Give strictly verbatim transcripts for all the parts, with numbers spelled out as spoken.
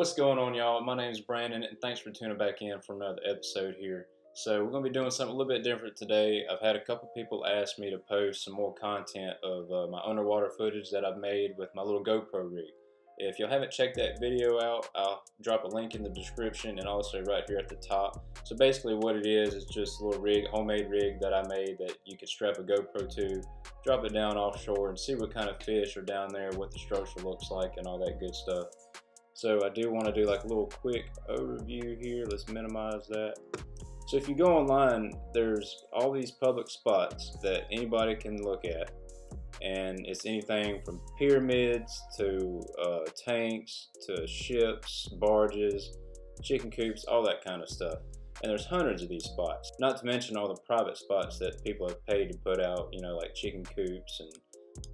What's going on, y'all? My name is Brandon, and thanks for tuning back in for another episode here. So we're going to be doing something a little bit different today. I've had a couple people ask me to post some more content of uh, my underwater footage that I've made with my little GoPro rig. If y'all haven't checked that video out, I'll drop a link in the description and also right here at the top. So basically what it is, is just a little rig, homemade rig that I made that you can strap a GoPro to, drop it down offshore and see what kind of fish are down there, what the structure looks like and all that good stuff. So I do want to do like a little quick overview here. Let's minimize that. So if you go online, there's all these public spots that anybody can look at. And it's anything from pyramids to uh, tanks to ships, barges, chicken coops, all that kind of stuff. And there's hundreds of these spots, not to mention all the private spots that people have paid to put out, you know, like chicken coops and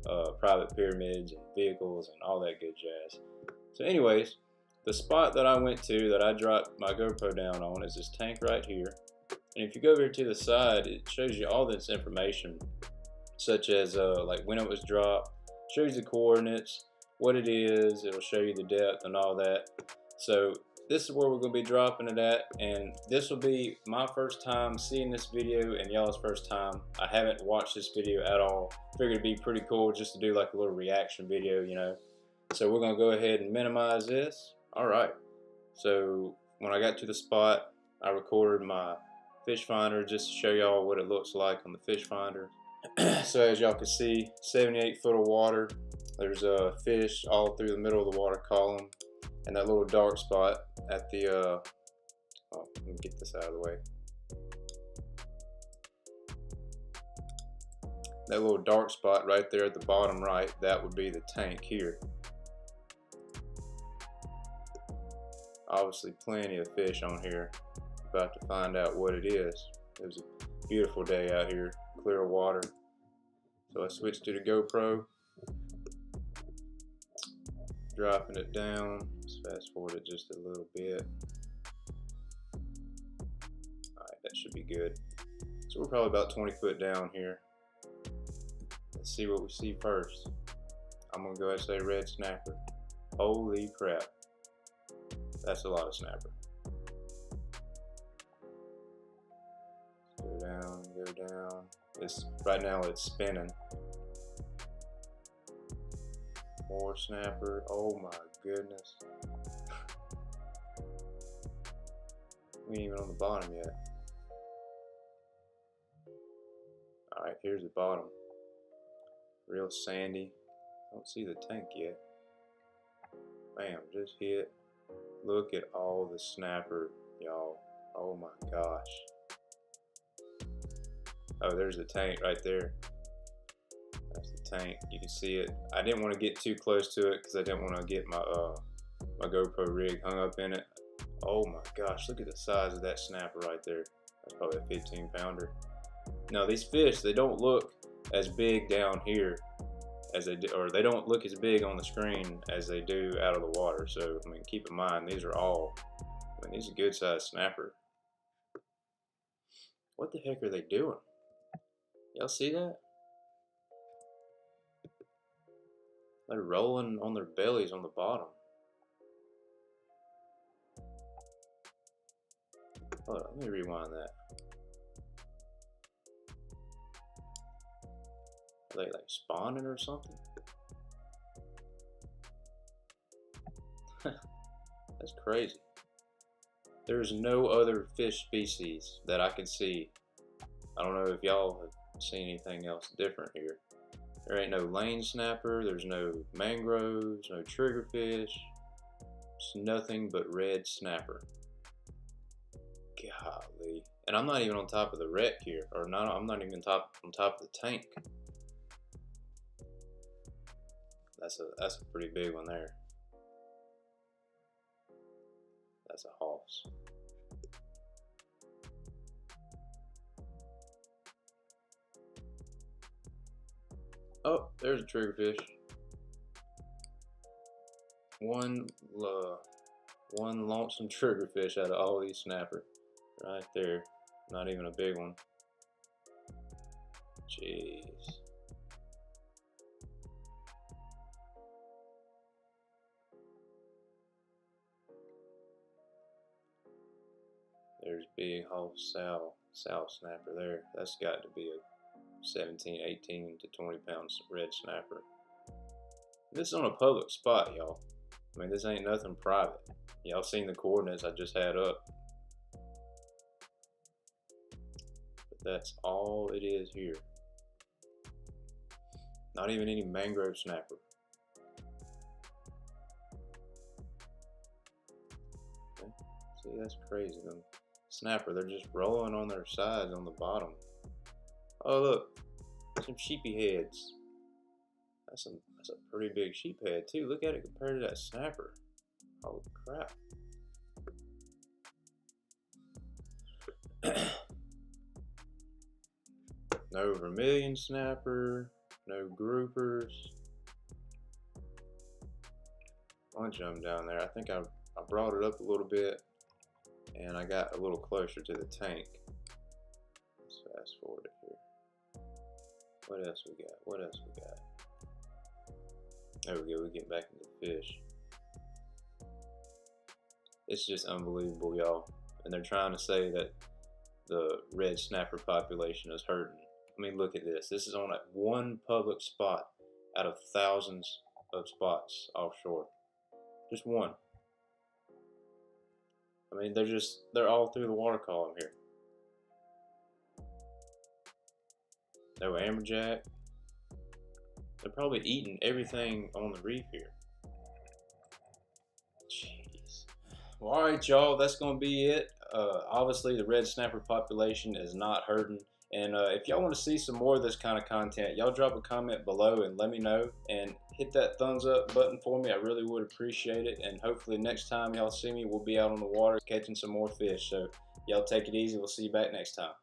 uh, private pyramids and vehicles and all that good jazz. So anyways, the spot that I went to that I dropped my GoPro down on is this tank right here. And if you go over to the side, it shows you all this information, such as uh, like when it was dropped, shows the coordinates, what it is, it'll show you the depth and all that. So this is where we're going to be dropping it at, and this will be my first time seeing this video and y'all's first time. I haven't watched this video at all. Figured it'd be pretty cool just to do like a little reaction video, you know. So we're going to go ahead and minimize this. Alright, so when I got to the spot, I recorded my fish finder just to show y'all what it looks like on the fish finder. So as y'all can see, seventy-eight foot of water, there's a uh, fish all through the middle of the water column, and that little dark spot at the, uh, oh, let me get this out of the way. That little dark spot right there at the bottom right, that would be the tank here. Obviously plenty of fish on here, about to find out what it is. It was a beautiful day out here, clear water. So I switched to the GoPro, dropping it down. Let's fast forward it just a little bit. Alright, that should be good. So we're probably about twenty foot down here. Let's see what we see first. I'm gonna go ahead and say red snapper. Holy crap. That's a lot of snapper. Go down, go down. It's, right now it's spinning. More snapper. Oh my goodness. We ain't even on the bottom yet. Alright, here's the bottom. Real sandy. Don't see the tank yet. Bam, just hit. Look at all the snapper, y'all. Oh my gosh. Oh, there's the tank right there. That's the tank. You can see it. I didn't want to get too close to it because I didn't want to get my uh, my GoPro rig hung up in it. Oh my gosh, look at the size of that snapper right there. That's probably a fifteen pounder. Now these fish, they don't look as big down here as they do, or they don't look as big on the screen as they do out of the water. So I mean, keep in mind these are all, I mean, these are good sized snapper. What the heck are they doing? Y'all see that? They're rolling on their bellies on the bottom. Hold on, let me rewind that. Are they like spawning or something? That's crazy. There's no other fish species that I can see. I don't know if y'all have seen anything else different here. There ain't no lane snapper, there's no mangroves, no triggerfish. It's nothing but red snapper. Golly. And I'm not even on top of the wreck here, or not, I'm not even top, on top of the tank. That's a, that's a pretty big one there. That's a hoss. Oh, there's a triggerfish. One, uh, one lonesome triggerfish out of all these snapper. Right there. Not even a big one. Jeez. There's big whole sow, sow snapper there. That's got to be a seventeen, eighteen to twenty pound red snapper. This is on a public spot, y'all. I mean, this ain't nothing private. Y'all seen the coordinates I just had up. But that's all it is here. Not even any mangrove snapper. Okay. See, that's crazy. Them snapper, they're just rolling on their sides on the bottom. Oh, look, some sheepy heads. That's a, that's a pretty big sheep head too. Look at it compared to that snapper. Holy crap. No vermilion snapper. No groupers. Bunch of them down there. I think I, I brought it up a little bit and I got a little closer to the tank. Let's fast forward it here. What else we got? What else we got? There we go. We get back into the fish. It's just unbelievable, y'all. And they're trying to say that the red snapper population is hurting. I mean, look at this. This is on a one public spot out of thousands of spots offshore. Just one. I mean, they're just, they're all through the water column here. No amberjack. They're probably eating everything on the reef here. Jeez. Well, all right, y'all. That's going to be it. Uh, obviously, the red snapper population is not hurting. And uh, if y'all want to see some more of this kind of content, y'all drop a comment below and let me know. And hit that thumbs up button for me. I really would appreciate it. And hopefully next time y'all see me, we'll be out on the water catching some more fish. So y'all take it easy. We'll see you back next time.